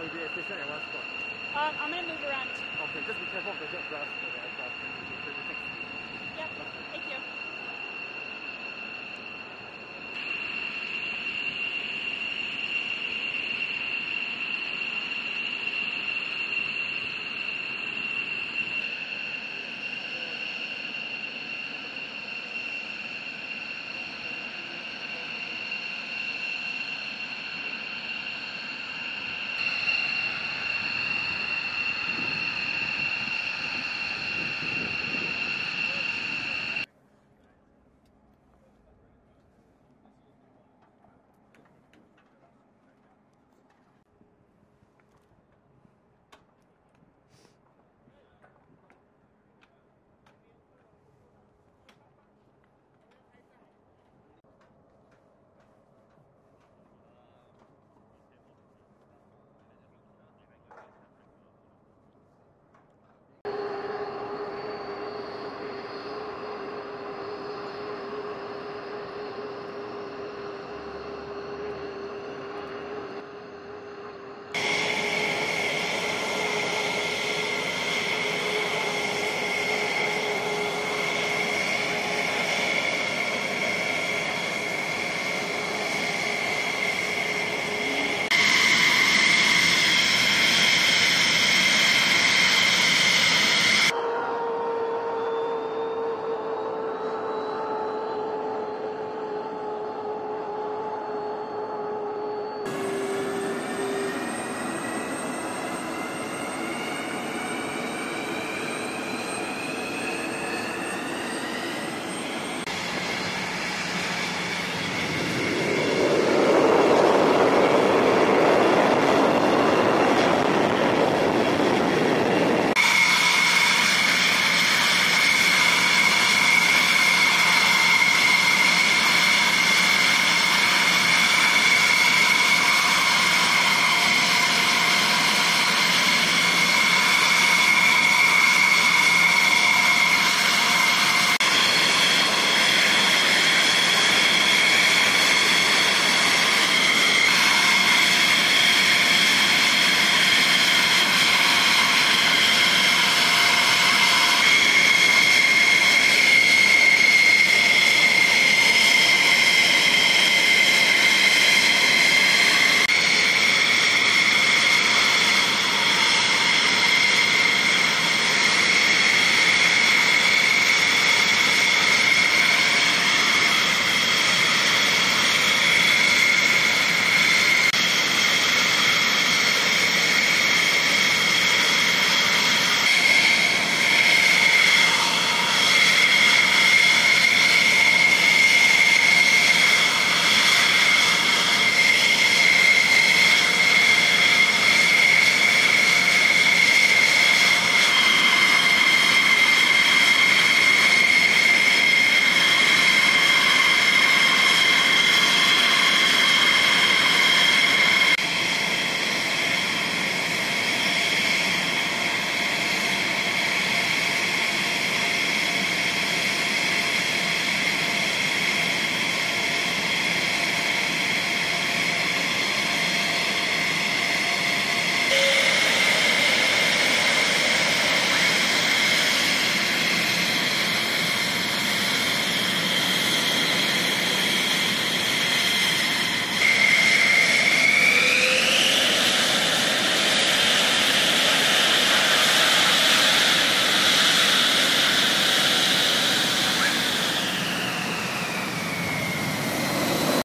Oh, yeah, if they stay in one spot. I'm going to move around.